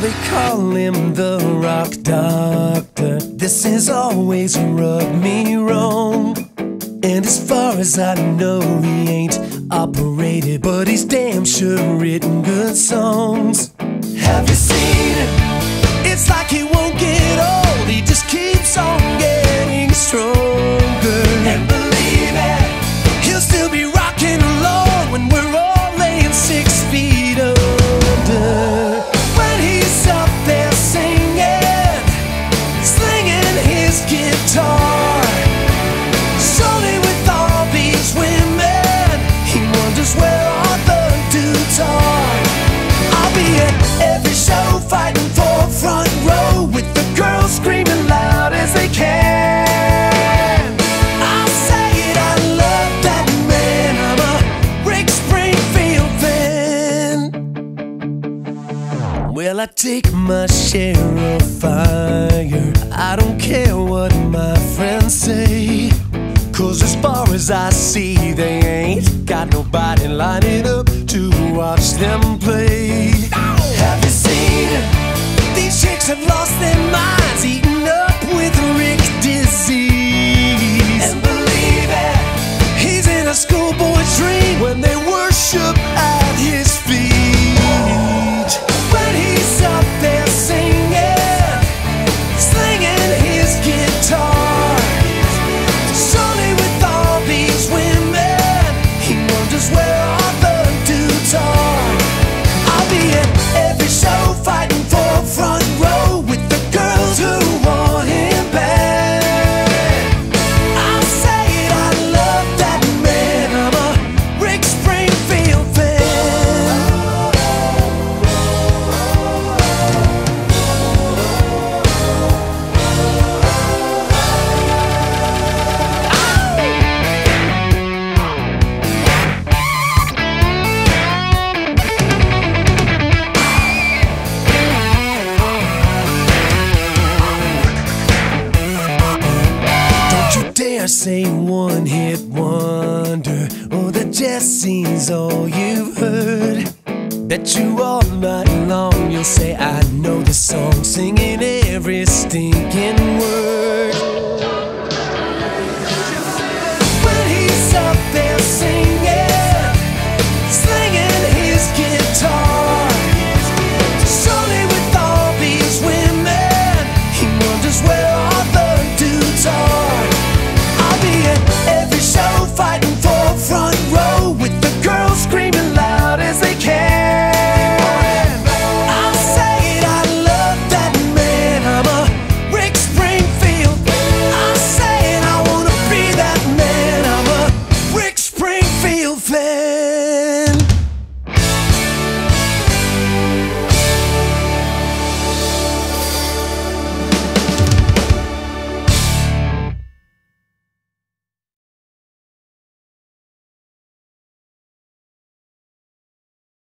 doctor, they call him the Rock Doctor. This has always rubbed me wrong, and as far as I know, he ain't operated, but he's damn sure written good songs. Have you seen it? It's like he won't get old, he just keeps on getting stronger. And believe it, he'll still be rocking alone when we're all laying 6 feet under. When he's up there singing, slinging his guitar, solely with all these women, he wonders where all the dudes are. I'll be at every show fighting for front row with the girls screaming loud as they can. I'll say it, I love that man, I'm a Rick Springfield fan. Well, I take my share of fire, I don't care what my friends say, 'cause as far as I see, they ain't got nobody lining up to watch them play. Have you seen it? These chicks have lost their minds, eaten up with Rick disease. And believe it, he's in a schoolboy dream when they worship at his feet. When he's up there singing, slinging his guitar, solely with all these women, he wonders where all the dudes are. I'll be at every show fighting for a front row with the girls who want him back. I'll say it, I love that man, I'm a Rick Springfield fan. Don't you dare say one hit wonder, or that just seems all you've heard. Bet you all night long you'll say, I know this song, singing every stinking word.